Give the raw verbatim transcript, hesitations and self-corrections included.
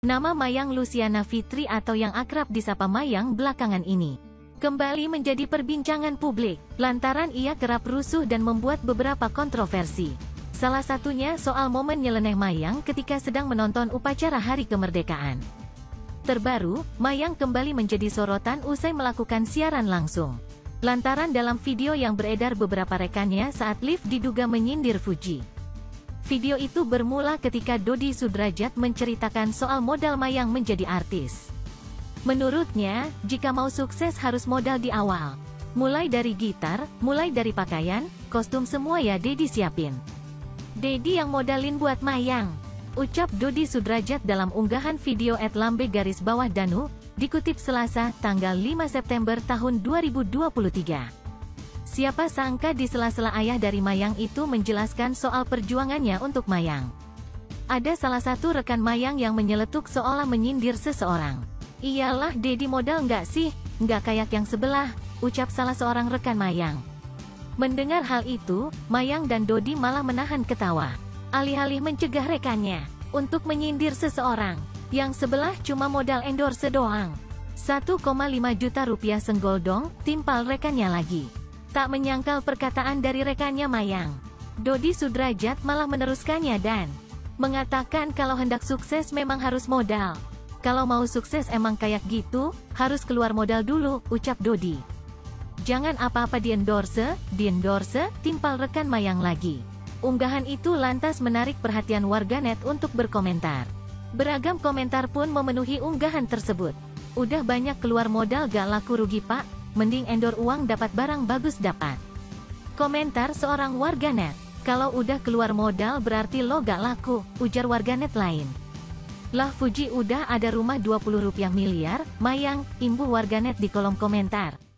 Nama Mayang Lucyana Fitri atau yang akrab disapa Mayang belakangan ini kembali menjadi perbincangan publik, lantaran ia kerap rusuh dan membuat beberapa kontroversi. Salah satunya soal momen nyeleneh Mayang ketika sedang menonton upacara Hari Kemerdekaan. Terbaru, Mayang kembali menjadi sorotan usai melakukan siaran langsung, lantaran dalam video yang beredar beberapa rekannya saat live diduga menyindir Fuji. Video itu bermula ketika Doddy Sudrajat menceritakan soal modal Mayang menjadi artis. Menurutnya, jika mau sukses harus modal di awal. Mulai dari gitar, mulai dari pakaian, kostum semua ya Doddy siapin. Doddy yang modalin buat Mayang, ucap Doddy Sudrajat dalam unggahan video et lambegarisbawahdanu, dikutip Selasa, tanggal lima September tahun dua ribu dua puluh tiga. Siapa sangka di sela-sela ayah dari Mayang itu menjelaskan soal perjuangannya untuk Mayang. Ada salah satu rekan Mayang yang menyeletuk seolah menyindir seseorang. "Iyalah Doddy modal nggak sih, nggak kayak yang sebelah," ucap salah seorang rekan Mayang. Mendengar hal itu, Mayang dan Doddy malah menahan ketawa. Alih-alih mencegah rekannya untuk menyindir seseorang, yang sebelah cuma modal endorse doang. satu koma lima juta rupiah senggol dong, timpal rekannya lagi. Tak menyangkal perkataan dari rekannya Mayang, Doddy Sudrajat malah meneruskannya dan mengatakan kalau hendak sukses memang harus modal. Kalau mau sukses emang kayak gitu, harus keluar modal dulu, ucap Doddy. Jangan apa-apa di-endorse, di-endorse, timpal rekan Mayang lagi. Unggahan itu lantas menarik perhatian warganet untuk berkomentar. Beragam komentar pun memenuhi unggahan tersebut. Udah banyak keluar modal gak laku rugi pak. Mending endor uang dapat barang bagus dapat. Komentar seorang warganet, kalau udah keluar modal berarti lo gak laku, ujar warganet lain. Lah Fuji udah ada rumah dua puluh rupiah miliar, Mayang, imbu warganet di kolom komentar.